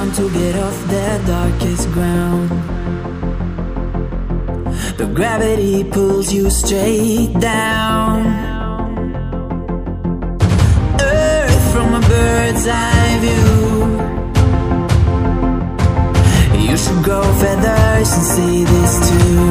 time to get off their darkest ground. The gravity pulls you straight down. Earth from a bird's eye view. You should grow feathers and see this too.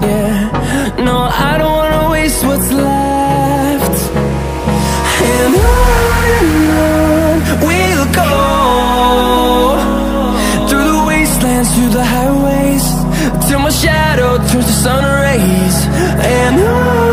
Yeah, no, I don't wanna waste what's left. And on we'll go, through the wastelands, through the highways, till my shadow turns to sun rays. And on